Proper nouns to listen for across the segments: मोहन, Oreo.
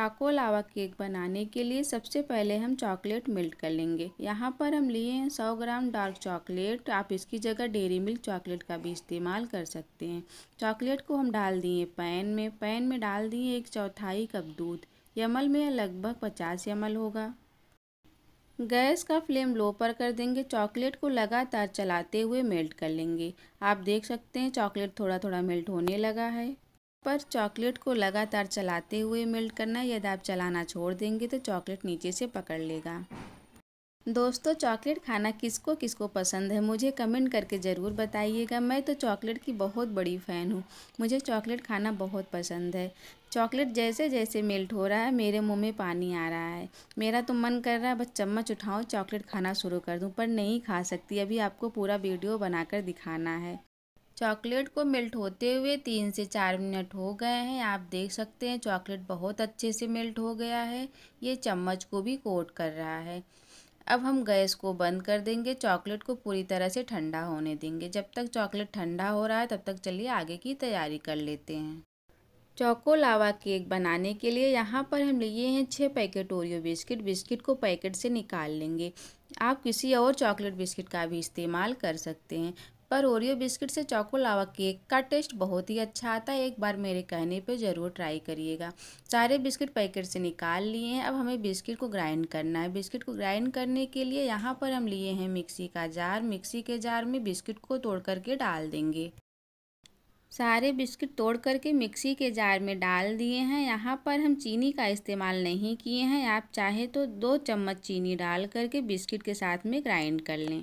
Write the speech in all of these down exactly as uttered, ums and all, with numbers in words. चाको लावा cake बनाने के लिए सबसे पहले हम चॉकलेट मेल्ट कर लेंगे। यहाँ पर हम लिए हैं सौ ग्राम डार्क चॉकलेट। आप इसकी जगह डेयरी मिल्क चॉकलेट का भी इस्तेमाल कर सकते हैं। चॉकलेट को हम डाल दिए पैन में। पैन में डाल दिए एक चौथाई कप दूध। एम एल में लगभग पचास एम एल होगा। गैस का फ्लेम लो पर कर देंगे। चॉकलेट को लगातार चलाते हुए मेल्ट कर लेंगे। आप देख सकते हैं चॉकलेट थोड़ा थोड़ा मेल्ट होने लगा है। पर चॉकलेट को लगातार चलाते हुए मेल्ट करना। यदि आप चलाना छोड़ देंगे तो चॉकलेट नीचे से पकड़ लेगा। दोस्तों, चॉकलेट खाना किसको किसको पसंद है मुझे कमेंट करके ज़रूर बताइएगा। मैं तो चॉकलेट की बहुत बड़ी फ़ैन हूँ। मुझे चॉकलेट खाना बहुत पसंद है। चॉकलेट जैसे जैसे मेल्ट हो रहा है मेरे मुंह में पानी आ रहा है। मेरा तो मन कर रहा है बस चम्मच उठाऊँ, चॉकलेट खाना शुरू कर दूँ, पर नहीं खा सकती। अभी आपको पूरा वीडियो बनाकर दिखाना है। चॉकलेट को मेल्ट होते हुए तीन से चार मिनट हो गए हैं। आप देख सकते हैं चॉकलेट बहुत अच्छे से मेल्ट हो गया है। ये चम्मच को भी कोट कर रहा है। अब हम गैस को बंद कर देंगे। चॉकलेट को पूरी तरह से ठंडा होने देंगे। जब तक चॉकलेट ठंडा हो रहा है तब तक चलिए आगे की तैयारी कर लेते हैं। चॉको लावा केक बनाने के लिए यहाँ पर हम लिए हैं छः पैकेट ओरियो बिस्किट। बिस्किट को पैकेट से निकाल लेंगे। आप किसी और चॉकलेट बिस्किट का भी इस्तेमाल कर सकते हैं, पर ओरियो बिस्किट से चॉको लावा केक का टेस्ट बहुत ही अच्छा आता है। एक बार मेरे कहने पे ज़रूर ट्राई करिएगा। सारे बिस्किट पैकेट से निकाल लिए हैं। अब हमें बिस्किट को ग्राइंड करना है। बिस्किट को ग्राइंड करने के लिए यहाँ पर हम लिए हैं मिक्सी का जार। मिक्सी के जार में बिस्किट को तोड़ करके डाल देंगे। सारे बिस्किट तोड़ करके मिक्सी के जार में डाल दिए हैं। यहाँ पर हम चीनी का इस्तेमाल नहीं किए हैं। आप चाहे तो दो चम्मच चीनी डाल करके बिस्किट के साथ में ग्राइंड कर लें।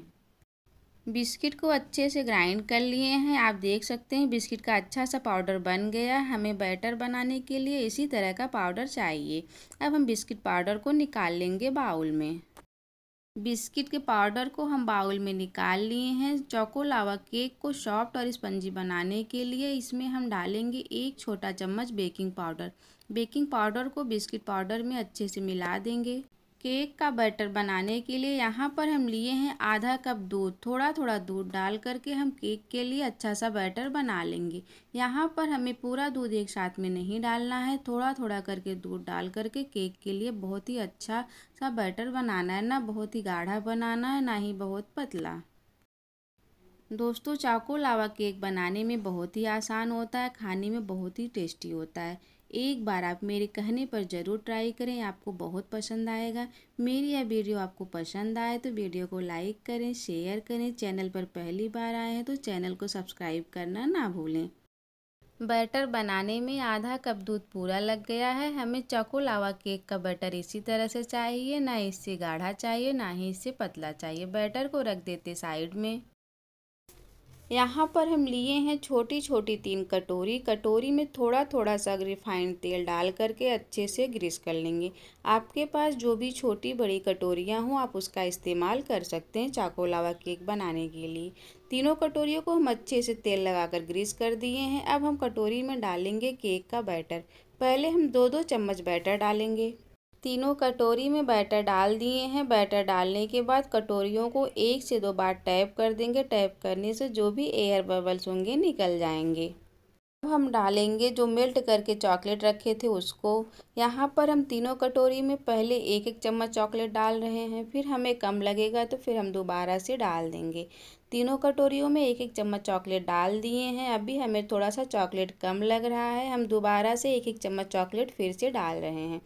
बिस्किट को अच्छे से ग्राइंड कर लिए हैं। आप देख सकते हैं बिस्किट का अच्छा सा पाउडर बन गया। हमें बैटर बनाने के लिए इसी तरह का पाउडर चाहिए। अब हम बिस्किट पाउडर को निकाल लेंगे बाउल में। बिस्किट के पाउडर को हम बाउल में निकाल लिए हैं। चॉको लावा केक को सॉफ्ट और स्पंजी बनाने के लिए इसमें हम डालेंगे एक छोटा चम्मच बेकिंग पाउडर। बेकिंग पाउडर को बिस्किट पाउडर में अच्छे से मिला देंगे। केक का बैटर बनाने के लिए यहाँ पर हम लिए हैं आधा कप दूध। थोड़ा थोड़ा दूध डाल करके हम केक के लिए अच्छा सा बैटर बना लेंगे। यहाँ पर हमें पूरा दूध एक साथ में नहीं डालना है। थोड़ा थोड़ा करके दूध डाल करके केक के लिए बहुत ही अच्छा सा बैटर बनाना है। ना बहुत ही गाढ़ा बनाना है, ना ही बहुत पतला। दोस्तों, चॉको लावा केक बनाने में बहुत ही आसान होता है, खाने में बहुत ही टेस्टी होता है। एक बार आप मेरे कहने पर ज़रूर ट्राई करें, आपको बहुत पसंद आएगा। मेरी यह वीडियो आपको पसंद आए तो वीडियो को लाइक करें, शेयर करें। चैनल पर पहली बार आए हैं तो चैनल को सब्सक्राइब करना ना भूलें। बैटर बनाने में आधा कप दूध पूरा लग गया है। हमें चॉको लावा केक का बैटर इसी तरह से चाहिए। ना इससे गाढ़ा चाहिए, ना ही इससे पतला चाहिए। बैटर को रख देते साइड में। यहाँ पर हम लिए हैं छोटी छोटी तीन कटोरी। कटोरी में थोड़ा थोड़ा सा रिफाइंड तेल डाल करके अच्छे से ग्रीस कर लेंगे। आपके पास जो भी छोटी बड़ी कटोरियाँ हों आप उसका इस्तेमाल कर सकते हैं चॉको लावा केक बनाने के लिए। तीनों कटोरियों को हम अच्छे से तेल लगाकर ग्रीस कर दिए हैं। अब हम कटोरी में डालेंगे केक का बैटर। पहले हम दो दो चम्मच बैटर डालेंगे। तीनों कटोरी में बैटर डाल दिए हैं। बैटर डालने के बाद कटोरियों को एक से दो बार टैप कर देंगे। टैप करने से जो भी एयर बबल्स होंगे निकल जाएंगे। अब हम डालेंगे जो मेल्ट करके चॉकलेट रखे थे उसको। यहाँ पर हम तीनों कटोरी में पहले एक एक चम्मच चॉकलेट डाल रहे हैं। फिर हमें कम लगेगा तो फिर हम दोबारा से डाल देंगे। तीनों कटोरियों में एक एक चम्मच चॉकलेट डाल दिए हैं। अभी हमें थोड़ा सा चॉकलेट कम लग रहा है। हम दोबारा से एक एक चम्मच चॉकलेट फिर से डाल रहे हैं।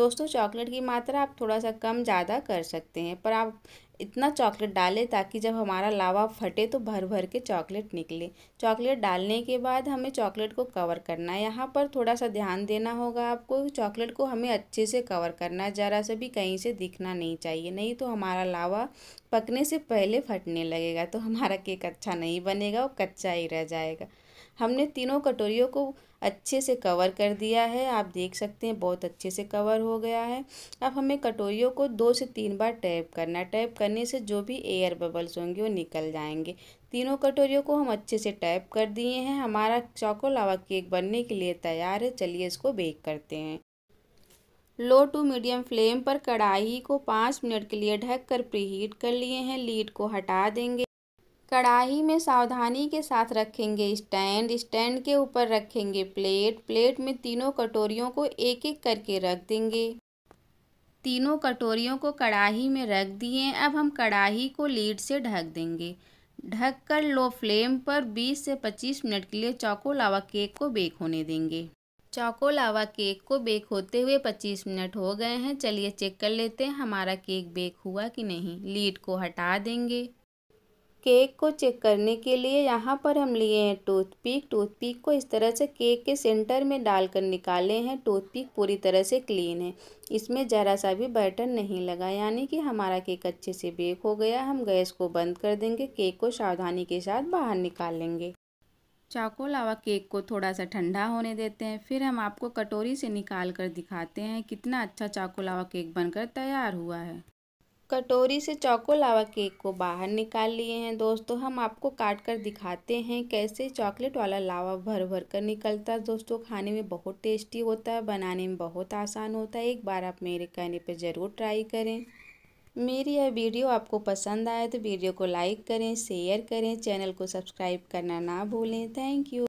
दोस्तों, चॉकलेट की मात्रा आप थोड़ा सा कम ज़्यादा कर सकते हैं, पर आप इतना चॉकलेट डालें ताकि जब हमारा लावा फटे तो भर भर के चॉकलेट निकले। चॉकलेट डालने के बाद हमें चॉकलेट को कवर करना है। यहाँ पर थोड़ा सा ध्यान देना होगा आपको। चॉकलेट को हमें अच्छे से कवर करना है। ज़रा सा भी कहीं से दिखना नहीं चाहिए, नहीं तो हमारा लावा पकने से पहले फटने लगेगा तो हमारा केक अच्छा नहीं बनेगा, वो कच्चा ही रह जाएगा। हमने तीनों कटोरियों को अच्छे से कवर कर दिया है। आप देख सकते हैं बहुत अच्छे से कवर हो गया है। अब हमें कटोरियों को दो से तीन बार टैप करना है। टैप करने से जो भी एयर बबल्स होंगे वो निकल जाएंगे। तीनों कटोरियों को हम अच्छे से टैप कर दिए हैं। हमारा चॉको लावा केक बनने के लिए तैयार है। चलिए इसको बेक करते हैं। लो टू मीडियम फ्लेम पर कढ़ाई को पाँच मिनट के लिए ढक कर प्रीहीट कर लिए हैं। लीड को हटा देंगे। कढ़ाई में सावधानी के साथ रखेंगे स्टैंड, स्टैंड के ऊपर रखेंगे प्लेट, प्लेट में तीनों कटोरियों को एक एक करके रख देंगे। तीनों कटोरियों को कढ़ाई में रख दिए। अब हम कढ़ाई को लीड से ढक देंगे। ढक कर लो फ्लेम पर बीस से पच्चीस मिनट के लिए चौको लावा केक को बेक होने देंगे। चौको लावा केक को बेक होते हुए पच्चीस मिनट हो गए हैं। चलिए चेक कर लेते हैं हमारा केक बेक हुआ कि नहीं। लीड को हटा देंगे। केक को चेक करने के लिए यहाँ पर हम लिए हैं टूथपिक। टूथपिक को इस तरह से केक के सेंटर में डालकर निकाले हैं। टूथपिक पूरी तरह से क्लीन है, इसमें ज़रा सा भी बैटर नहीं लगा, यानी कि हमारा केक अच्छे से बेक हो गया। हम गैस को बंद कर देंगे। केक को सावधानी के साथ बाहर निकाल लेंगे। चाको लावा केक को थोड़ा सा ठंडा होने देते हैं, फिर हम आपको कटोरी से निकाल कर दिखाते हैं कितना अच्छा चाको लावा केक बनकर तैयार हुआ है। कटोरी से चौको लावा केक को बाहर निकाल लिए हैं। दोस्तों हम आपको काट कर दिखाते हैं कैसे चॉकलेट वाला लावा भर भर कर निकलता है। दोस्तों खाने में बहुत टेस्टी होता है, बनाने में बहुत आसान होता है। एक बार आप मेरे कहने पर ज़रूर ट्राई करें। मेरी यह वीडियो आपको पसंद आए तो वीडियो को लाइक करें, शेयर करें, चैनल को सब्सक्राइब करना ना भूलें। Thank you.